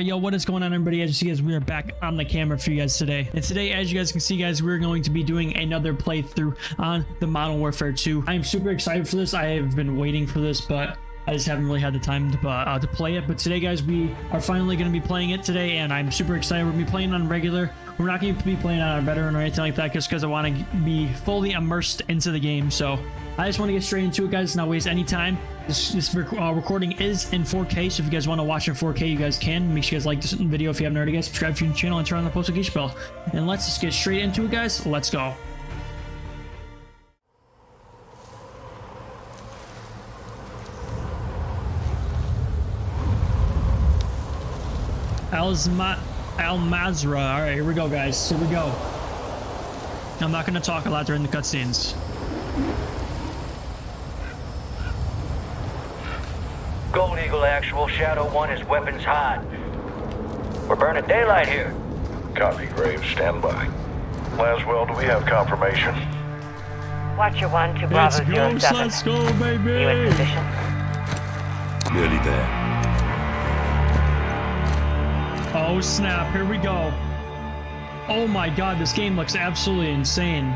Alright, yo, what is going on, everybody? As you see, guys, we are back on the camera for you guys today. And today, as you guys can see, guys, we're going to be doing another playthrough on the Modern Warfare 2. I'm super excited for this. I have been waiting for this, but I just haven't really had the time to play it. But today, guys, we are finally going to be playing it today, and I'm super excited. We're going to be playing on regular. We're not going to be playing on a veteran or anything like that, just because I want to be fully immersed into the game. So I just want to get straight into it, guys, not waste any time. This recording is in 4K, so if you guys want to watch in 4K, you guys can. Make sure you guys like this video if you haven't already, guys. Subscribe to the channel and turn on the post notification bell. And let's just get straight into it, guys. Let's go. Al Mazra. All right, here we go, guys. Here we go. I'm not going to talk a lot during the cutscenes. Gold Eagle actual, Shadow 1 is weapons hot. We're burning daylight here. Copy, Graves, stand by. Laswell, do we have confirmation? Watcher 1 to Bravo 07. Let's go, baby! You in position? Nearly there. Oh snap, here we go. Oh my god, this game looks absolutely insane.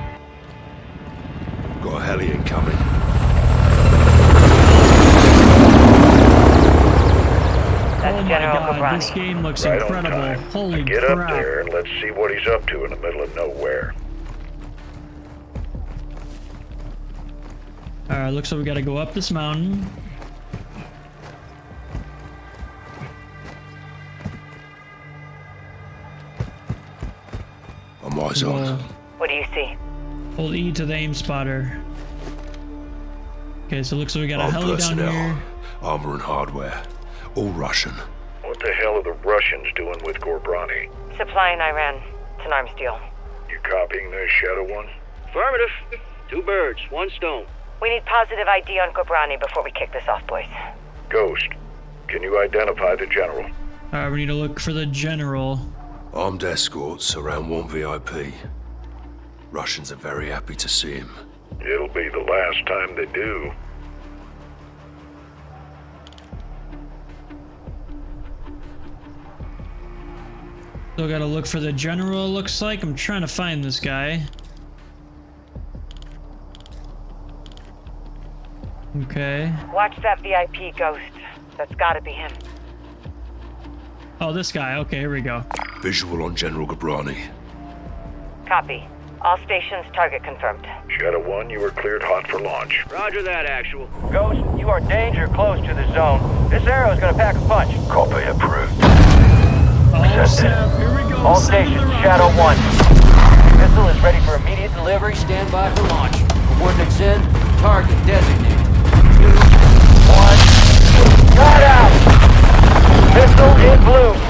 Got a heli incoming. That's General Gabrani. This game looks right incredible. Holy crap. Get up there and let's see what he's up to in the middle of nowhere. Alright, looks like we gotta go up this mountain. I'm wise on. What do you see? Hold E to the aim spotter. Okay, so it looks like we got a heli down here. Armor and hardware. All Russian. What the hell are the Russians doing with Gabrani? Supplying Iran. It's an arms deal. You copying there, Shadow 1? Affirmative. Two birds, one stone. We need positive ID on Gabrani before we kick this off, boys. Ghost, can you identify the general? Alright, we need to look for the general. Armed escorts around one VIP. Russians are very happy to see him. It'll be the last time they do. Still gotta look for the general, looks like. I'm trying to find this guy. Okay. Watch that VIP, Ghost. That's gotta be him. Oh, this guy. Okay, here we go. Visual on General Gabrani. Copy. All stations, target confirmed. Shadow 1, you are cleared hot for launch. Roger that, actual. Ghost, you are danger close to the zone. This arrow's gonna pack a punch. Copy, approved. Oh, snap. Here we go. All stations, Shadow 1. Missile is ready for immediate delivery. Stand by for launch. Coordinates in. Target designated. 2, 1. Got out! Missile in blue.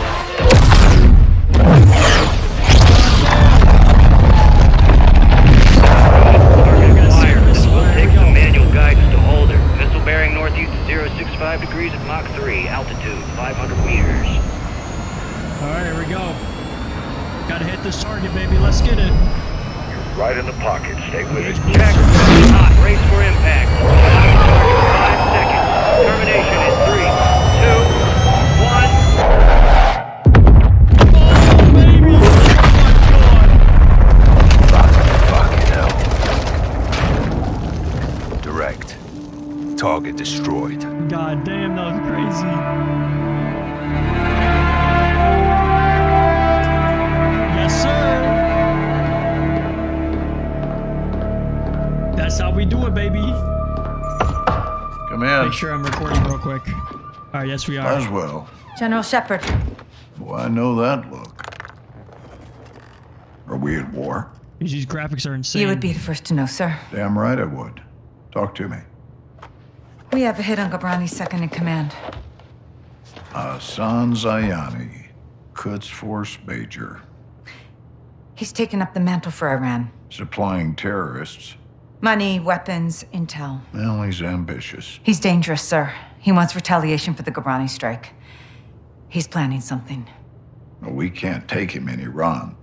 Bearing northeast 065 degrees at Mach 3, altitude 500 meters. Alright, here we go. Gotta hit this target, baby. Let's get it. You're right in the pocket. Stay with it. Check. Hot. Race for impact. Target 5 seconds. Termination in 3, 2, 1. Oh, baby! Oh, my God. Fucking hell. Direct. Target destroyed. God damn, that was crazy. Yes, sir. That's how we do it, baby. Come in. Make sure I'm recording real quick. All right, yes, we are. As well. General Shepherd. Well, I know that look. Are we at war? These graphics are insane. You would be the first to know, sir. Damn right I would. Talk to me. We have a hit on Gabrani's second in command. Hassan Zayani, Quds Force Major. He's taken up the mantle for Iran. Supplying terrorists. Money, weapons, intel. Well, he's ambitious. He's dangerous, sir. He wants retaliation for the Gabrani strike. He's planning something. Well, we can't take him in Iran.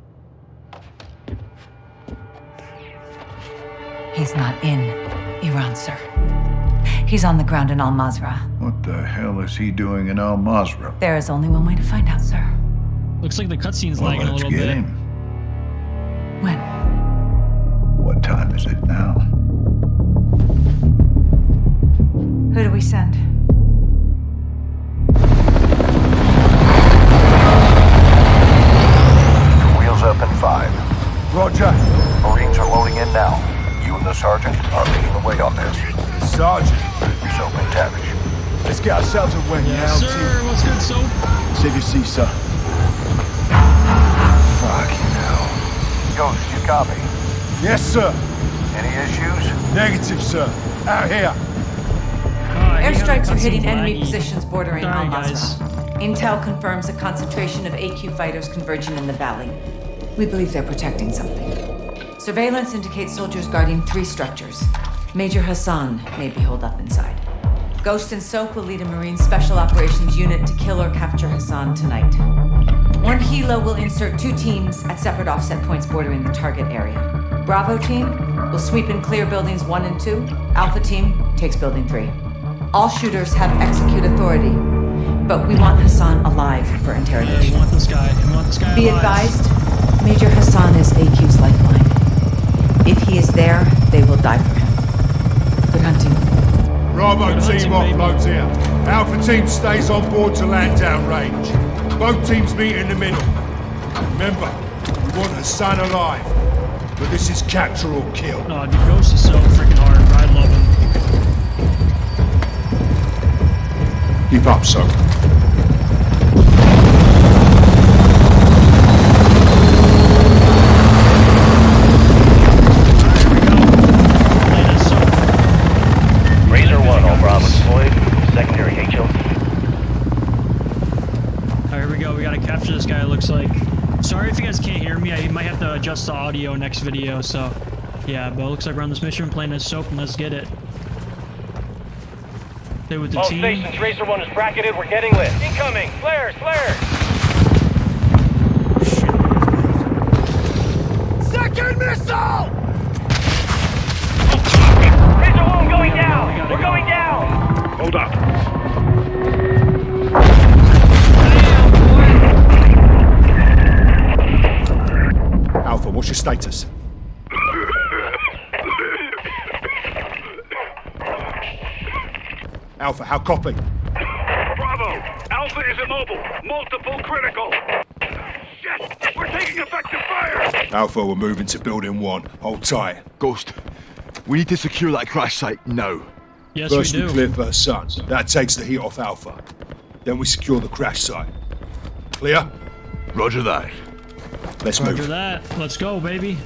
He's not in Iran, sir. He's on the ground in Al Mazra. What the hell is he doing in Al Mazra? There is only one way to find out, sir. Looks like the cutscene's lagging a little bit. Let's get him. When? What time is it now? Who do we send? Wheels up in 5. Roger. Marines are loading in now. You and the sergeant are leading the way on this. Sergeant? Soap and Tavish. Let's get ourselves a win. Yes, sir. What's good, Soap? Save your seat, sir. Fucking hell. Ghost, you copy? Yes, sir. Any issues? Negative, sir. Out here. Airstrikes are hitting enemy positions bordering Al Mazra. Intel confirms a concentration of AQ fighters converging in the valley. We believe they're protecting something. Surveillance indicates soldiers guarding 3 structures. Major Hassan may be holed up inside. Ghost and Soap will lead a Marine Special Operations unit to kill or capture Hassan tonight. One Hilo will insert 2 teams at separate offset points bordering the target area. Bravo team will sweep and clear buildings 1 and 2. Alpha team takes building 3. All shooters have execute authority, but we want Hassan alive for interrogation. Yeah, we want this guy Be advised, Major Hassan is AQ's lifeline. If he is there, they will die for him. Good hunting. Bravo team offloads here. Alpha team stays on board to land down range. Both teams meet in the middle. Remember, we want Hassan alive, but this is capture or kill. No, the Ghost is so freaking hard. I love him. Keep up, Soap. Razor 1, all Bravo deployed. Secondary HLT. Alright, here we go. We gotta capture this guy, it looks like. Sorry if you guys can't hear me. I might have to adjust the audio next video, so... Yeah, but it looks like we're on this mission playing as Soap, and let's get it. With the all team. Stations, Razor 1 is bracketed, we're getting lit. Incoming! Flare! Second missile! Razor 1 going down! We're going down! Hold up. Alpha, what's your status? Alpha, how copy? Bravo! Alpha is immobile. Multiple critical. Shit! We're taking effective fire! Alpha, we're moving to building 1. Hold tight. Ghost, we need to secure that crash site now. Yes, first we do. First we clear first sun. That takes the heat off Alpha. Then we secure the crash site. Clear? Roger that. Let's move. Roger that. Let's go, baby.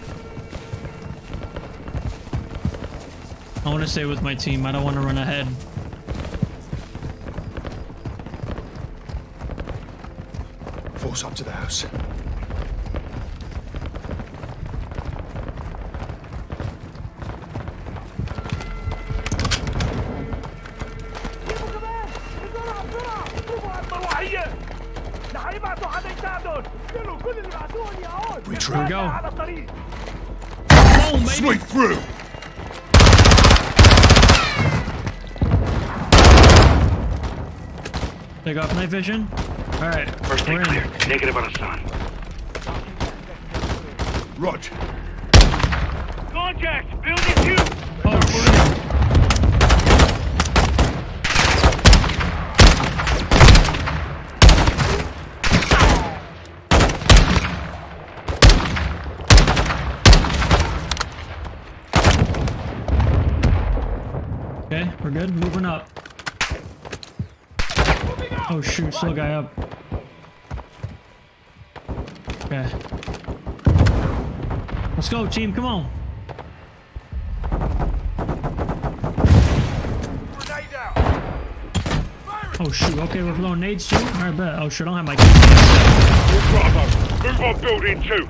I want to stay with my team. I don't want to run ahead. Force up to the house. Retreat. We go. Oh, sweep through. Take off night vision. All right. First thing clear. Negative on Hassan. Roger. Contact. Building 2. Oh shit. Okay, we're good. Moving up. Oh shoot! Slow guy up. Okay. Let's go, team. Come on. Oh shoot. Okay, we're blowing nades too. I bet. Oh shit, I don't have my. Bravo. Move on, building 2.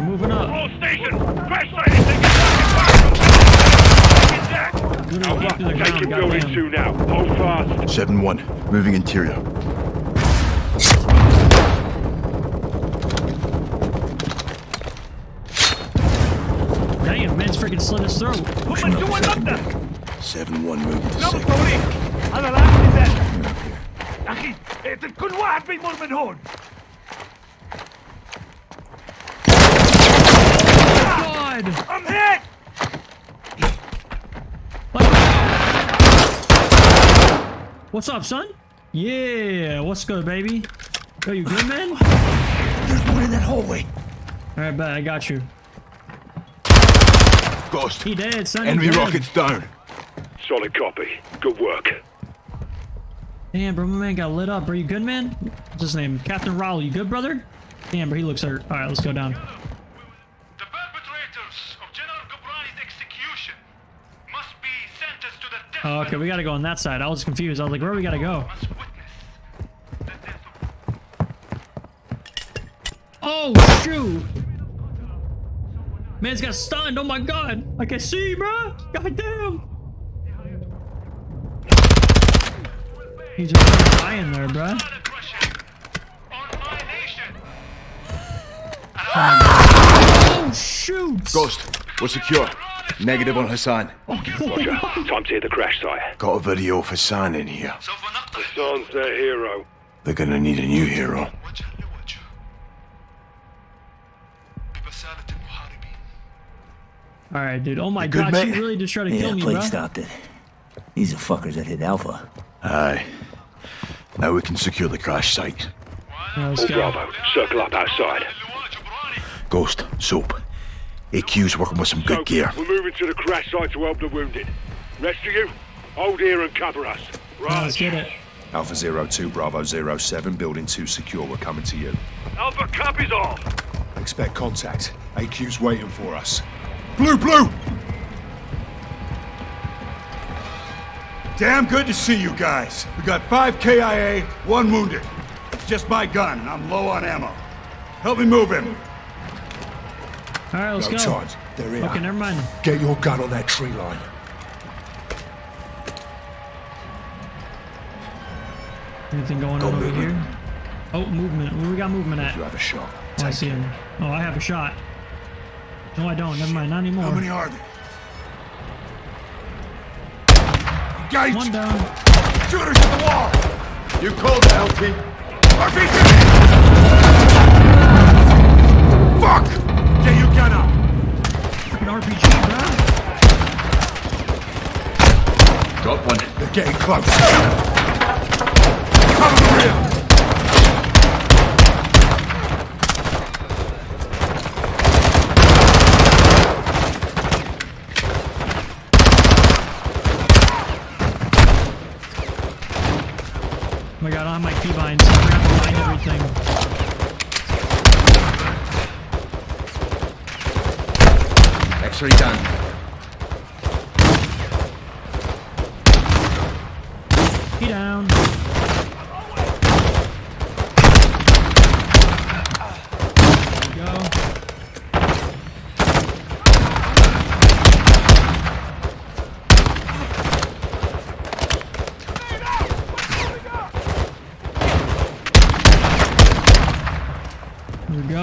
We're moving up. All stations. Crash site is taking back. Taking building 2 now. Hold fast. 7-1. Moving interior. Damn, man's freaking slit his throat. What's going on there? 7-1 moving to 6. أنا لا أعرف ذلك. أخي اقتل كل واحد بيمر من هون. I'm hit. What's up, son? Yeah, what's good, baby? Are you good, man? There's one in that hallway. All right, bet, I got you. Ghost. He dead, son. Enemy rockets down. Solid copy. Good work. Damn, bro, my man got lit up. Are you good, man? What's his name? Captain Rowley. You good, brother? Damn, bro, he looks hurt. All right, let's go down. Oh, okay, we gotta go on that side. I was confused. I was like, where we gotta go? Oh, shoot! Man's got stunned. Oh my god! I can see, bro! God damn! He's just dying there, bro. Oh, shoot! Ghost, we're secure. Negative on Hassan. Roger. Time to hit the crash site. Got a video of Hassan in here. Hassan's their hero. They're gonna need a new hero. Alright, dude. Oh my god, she really just tried to kill me, bro. Yeah, Blake stopped it. These are fuckers that hit Alpha. Aye. Now we can secure the crash site. All Bravo, circle up outside. Ghost, Soap. AQ's working with some good gear. We're moving to the crash site to help the wounded. Rest of you, hold here and cover us. Right. Let's get it. Alpha 02, Bravo 07, building 2 secure. We're coming to you. Alpha copies off. Expect contact. AQ's waiting for us. Blue, blue! Damn good to see you guys. We got 5 KIA, 1 wounded. It's just my gun, and I'm low on ammo. Help me move him. All right, let's go. Charge. There okay, never mind. Get your gun on that tree line. Anything going on over here? Oh, movement. We got movement at. You have a shot. Oh, I see him. Oh, I have a shot. No, I don't. Never mind. Not anymore. How many are there? Engage. One down. Shooters to the wall. You called the LP. RPG. Fuck. Get your gun up! Freaking RPG, bro! Got one. They're getting close. Cover the rear! Oh my god, I don't have my keybinds. I forgot to bind everything. X-ray down. He down. There we go. There we go.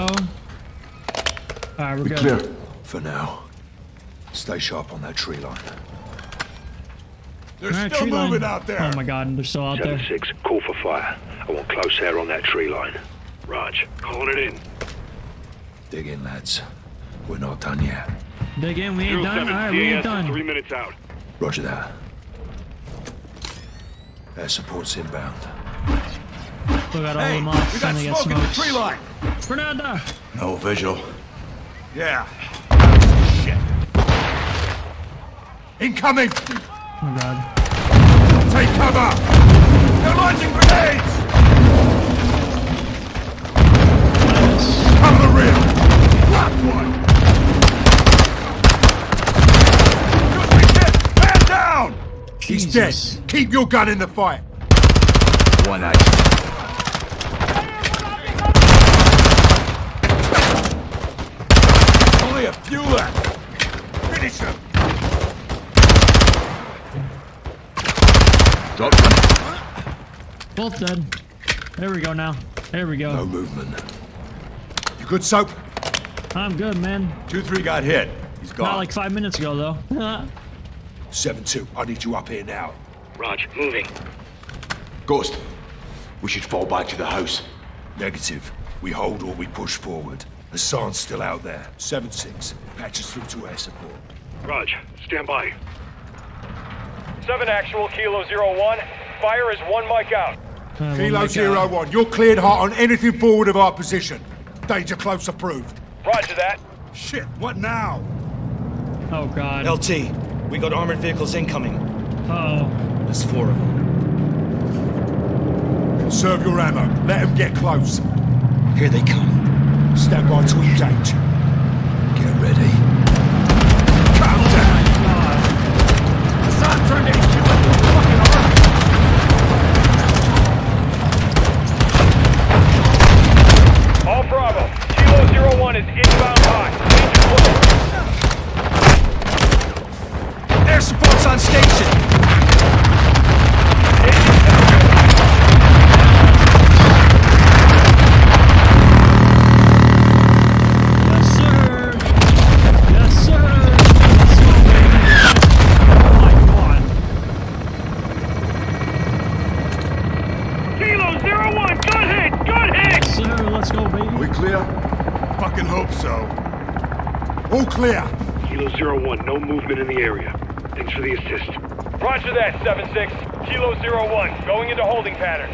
Alright, we're good. For now. Stay sharp on that tree line. They're still moving out there. Oh my god, they're still out there. 7-6, call for fire. I want close air on that tree line. Raj, call it in. Dig in, lads. We're not done yet. Dig in, we ain't done. Alright, we ain't done. 3 minutes out. Roger that. Air support's inbound. Still got all the mods. We got smoke in the tree line. Fernando. No visual. Yeah. Incoming! Oh god. Take cover! They're launching grenades! Cover the rear! Last one! Man down! Jesus. He's dead! Keep your gun in the fire! One out. Only a few left! Finish him! Both dead. There we go now. There we go. No movement. You good, Soap? I'm good, man. 2-3 got hit. He's gone. Not like 5 minutes ago, though. 7-2, I need you up here now. Raj, moving. Ghost, we should fall back to the house. Negative. We hold or we push forward. Hassan's still out there. 7-6, patches through to air support. Raj, stand by. 7 actual, Kilo 01. Fire is 1 mic out. Kilo 01, you're cleared hot on anything forward of our position. Danger close approved. Roger that. Shit, what now? Oh, God. LT, we got armored vehicles incoming. Uh-oh. There's 4 of them. Conserve your ammo. Let them get close. Here they come. Stand by to engage. Get ready. Calm down! Hassan turned to HQ with your fucking arm! All Bravo. Kilo 01 is inbound high. Engine close. Air support's on station. Clear. Kilo 01, no movement in the area. Thanks for the assist. Roger that, 7-6. Kilo 01, going into holding pattern.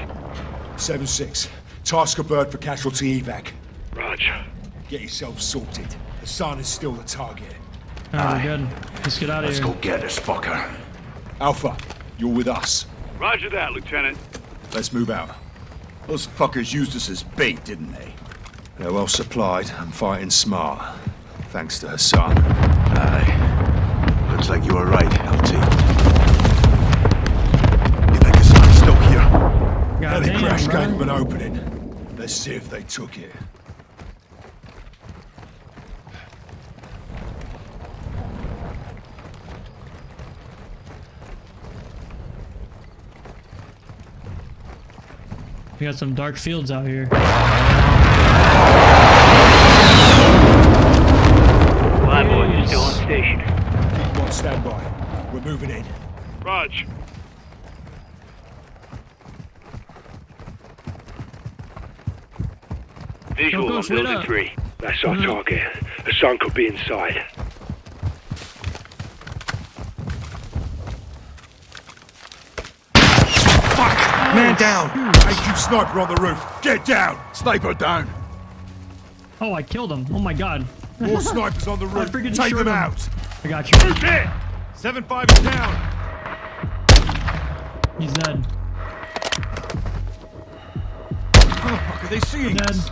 7-6, task a bird for casualty evac. Roger. Get yourself sorted. Hassan is still the target. Alright, good. Let's get out of here. Let's go get this fucker. Alpha, you're with us. Roger that, Lieutenant. Let's move out. Those fuckers used us as bait, didn't they? They're well supplied and fighting smart. Thanks to Hassan. Aye. Looks like you were right, LT. You think Hassan's still here? God damn, crash came with an opening. Let's see if they took it. We got some dark fields out here. Flyboy is still on station. Keep on standby. We're moving in. Raj. Visual on building 3. That's our target. Hassan could be inside. Fuck! Man down! HQ sniper on the roof. Get down! Sniper down. Oh, I killed him. Oh my god. More snipers on the roof. Take them out. I got you. 7-5 is down. He's dead. How the fuck are they seeing us?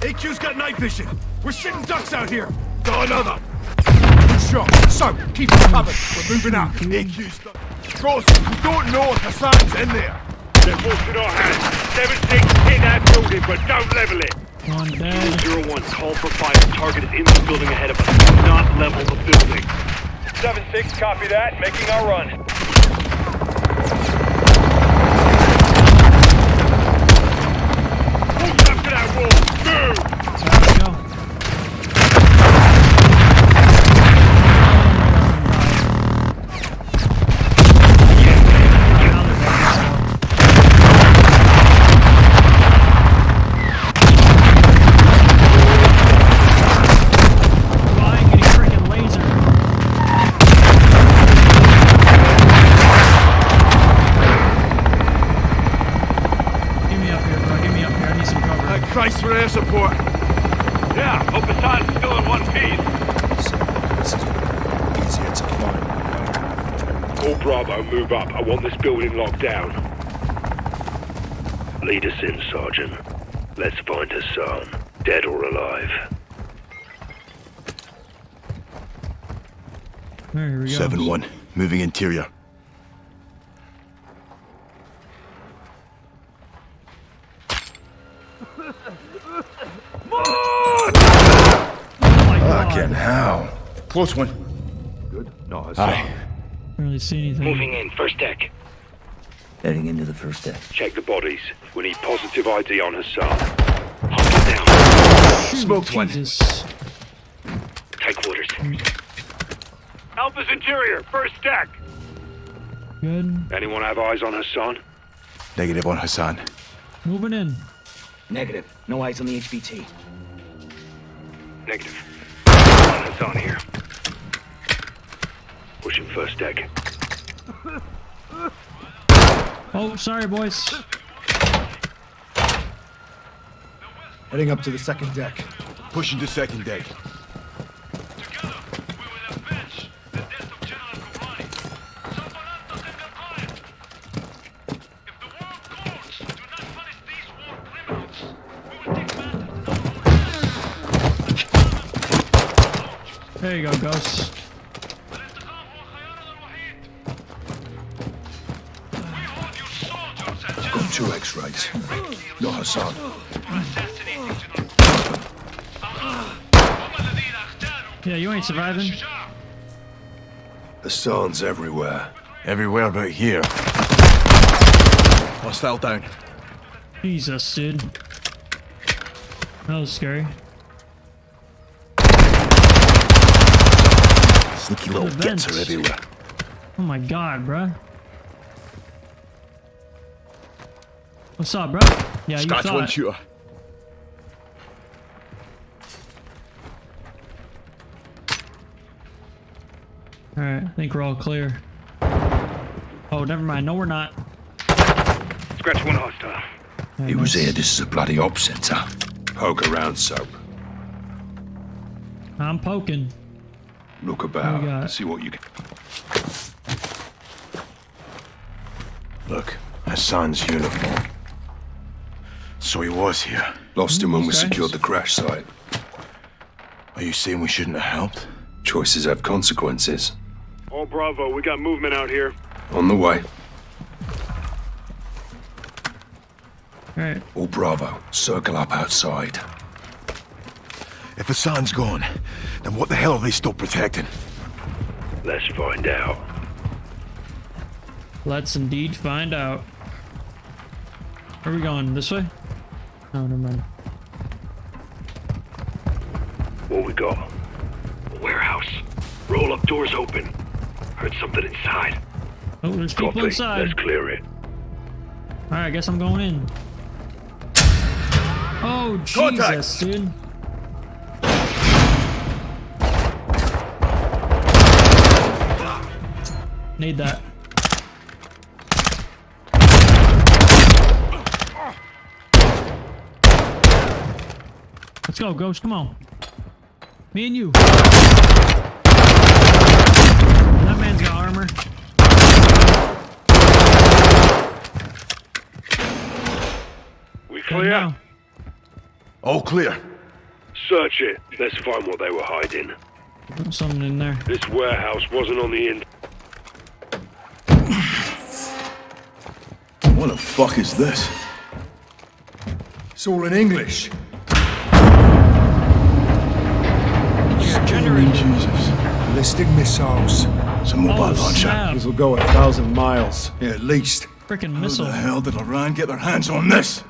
AQ's got night vision. We're shitting ducks out here. Another. Good shot. So, keep it covered. We're moving up. AQ's got... Ghost, we don't know if Hassan's in there. They're forcing our hands. 7-6 hit that building, but don't level it. On down. 01, call for fire. Target is in the building ahead of us. Do not level the building. 7-6, copy that. Making our run. Move up to that wall. Move! Support. Yeah, hope Hassan's still in one piece. So, this is easier to find. All Bravo, move up. I want this building locked down. Lead us in, Sergeant. Let's find Hassan, dead or alive. There we go. 7-1, moving interior. How? Close one. Good. No, I don't really see anything. Moving in, first deck. Heading into the first deck. Check the bodies. We need positive ID on Hassan. Hunt it down. Smoked one. Take quarters. Alpha's interior, first deck. Good. Anyone have eyes on Hassan? Negative on Hassan. Moving in. Negative. No eyes on the HBT. Negative. Hassan here. Pushing first deck. Oh, sorry, boys. Heading up to the second deck. Pushing to second deck. Together, we will avenge the death of General Gabrani. If the world courts do not punish these war criminals, we will take matters. There you go, Ghost. Got two X-rays. No Hassan. Yeah, you ain't surviving. Hassan's everywhere. Everywhere but here. Hostile down. Jesus, dude. That was scary. Sneaky little gets are everywhere. Oh my god, bruh. What's up, bruh? Yeah, Scratch you saw one it. Shooter. Alright, I think we're all clear. Oh, never mind. No, we're not. Scratch one hostile. He was here. This is a bloody op center. Poke around, Soap. I'm poking. Look about. See what you can. Look, Hassan's uniform. So he was here. Lost him when we secured the crash site. Are you saying we shouldn't have helped? Choices have consequences. Oh, bravo, we got movement out here. On the way. Alright. Oh, bravo, circle up outside. If Hassan's gone, then what the hell are they still protecting? Let's find out. Let's indeed find out. Where are we going? This way? No, never mind. What we got? Warehouse. Roll up doors open. Heard something inside. Oh, there's people inside. Let's clear it. Alright, I guess I'm going in. Oh, Jesus, dude. Need that. Let's go, Ghost. Come on. Me and you. That man's got armor. We clear? All clear. Search it. Let's find what they were hiding. Put something in there. This warehouse wasn't on the in. What the fuck is this? It's all in English. Jesus. Ballistic missiles. Some mobile launcher. This will go 1,000 miles. Yeah, at least. Frickin' missile. How the hell did Iran get their hands on this?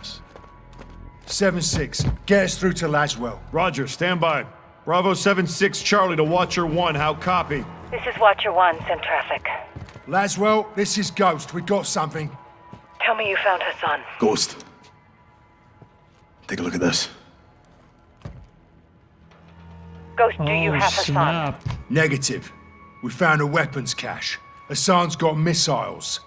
7-6. Get us through to Laswell. Roger, stand by. Bravo 7-6 Charlie to Watcher 1. How copy? This is Watcher 1, send traffic. Laswell, this is Ghost. We got something. Tell me you found Hassan. Ghost. Take a look at this. Ghost, do you have Hassan? Negative. We found a weapons cache. Hassan's got missiles.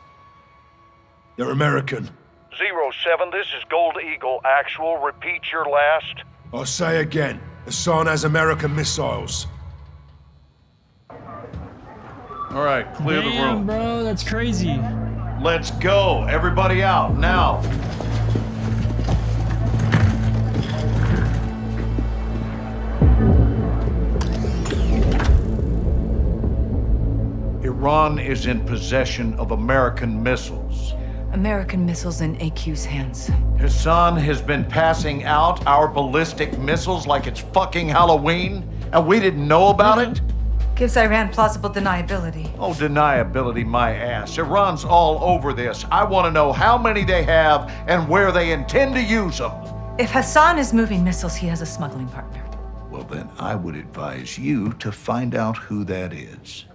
They're American. 07, this is Gold Eagle. Actual, repeat your last. I'll say again. Hassan has American missiles. All right, clear the room. Damn, bro, that's crazy. Let's go. Everybody out, now. Iran is in possession of American missiles. American missiles in AQ's hands. Hassan has been passing out our ballistic missiles like it's fucking Halloween, and we didn't know about it? Gives Iran plausible deniability. Oh, deniability, my ass. Iran's all over this. I want to know how many they have and where they intend to use them. If Hassan is moving missiles, he has a smuggling partner. Well, then I would advise you to find out who that is.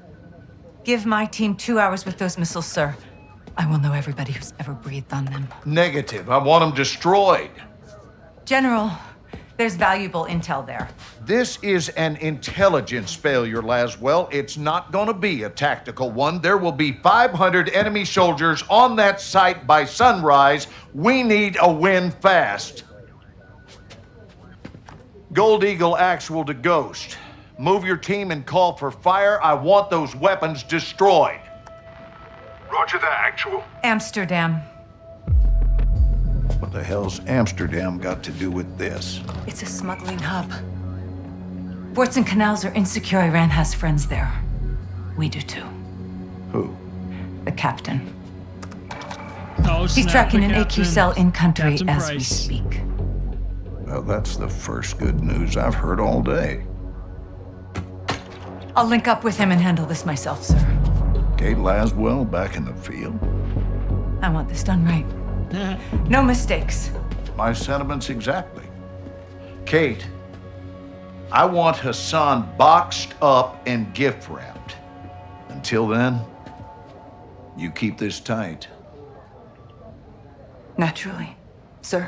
Give my team 2 hours with those missiles, sir. I will know everybody who's ever breathed on them. Negative. I want them destroyed. General, there's valuable intel there. This is an intelligence failure, Laswell. It's not going to be a tactical one. There will be 500 enemy soldiers on that site by sunrise. We need a win fast. Gold Eagle Actual to Ghost. Move your team and call for fire. I want those weapons destroyed. Roger that, Actual. Amsterdam. What the hell's Amsterdam got to do with this? It's a smuggling hub. Ports and canals are insecure. Iran has friends there. We do too. Who? The captain. Oh, snap. He's tracking an AQ cell in country as we speak. Well, that's the first good news I've heard all day. I'll link up with him and handle this myself, sir. Kate Laswell back in the field. I want this done right. No mistakes. My sentiments exactly. Kate, I want Hassan boxed up and gift wrapped. Until then, you keep this tight. Naturally, sir.